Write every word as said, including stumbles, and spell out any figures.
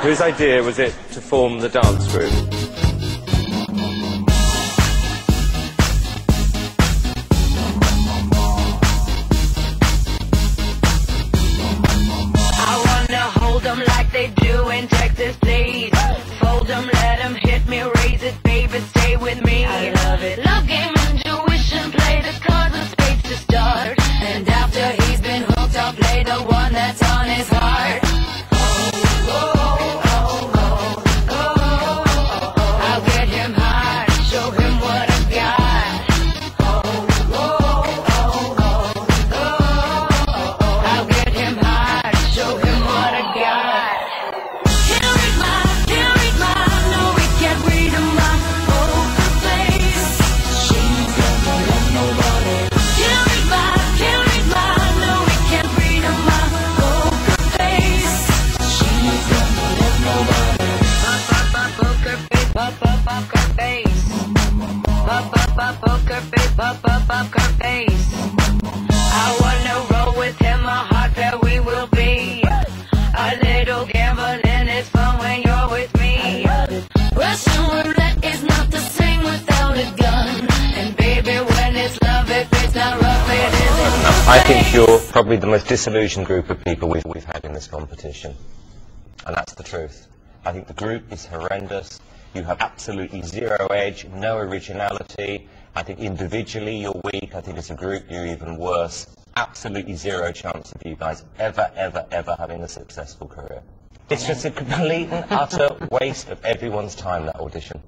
Whose idea was it to form the dance group? I wanna hold them like they do in Texas, please. Fold them, let them hit me, raise it, baby, stay with me. I love it. Love game, intuition, play the cards with spades to start. And after he's been hooked, I'll play the one that's on his heart. Poker face, pop up, poker face. I wanna roll with him, a hot pair we will be. A little gambling is fun when you're with me. Russian roulette is not the same without a gun. And baby, when it's love, if it's not rough, it isn't. I think you're probably the most disillusioned group of people we've, we've had in this competition. And that's the truth. I think the group is horrendous. You have absolutely zero edge, no originality. I think individually you're weak. I think as a group you're even worse. Absolutely zero chance of you guys ever, ever, ever having a successful career. It's just a complete and utter waste of everyone's time, that audition.